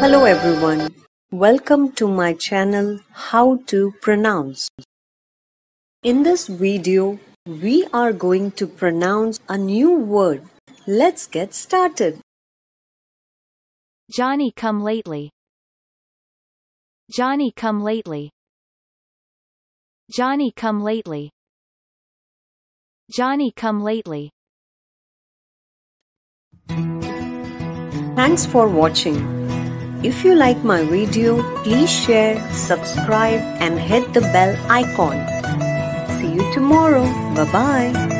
Hello everyone, welcome to my channel How to Pronounce. In this video, we are going to pronounce a new word. Let's get started. Johnny-Come-Lately. Johnny-Come-Lately. Johnny-Come-Lately. Johnny-Come-Lately. Thanks for watching. If you like my video, please share, subscribe and hit the bell icon. See you tomorrow. Bye-bye.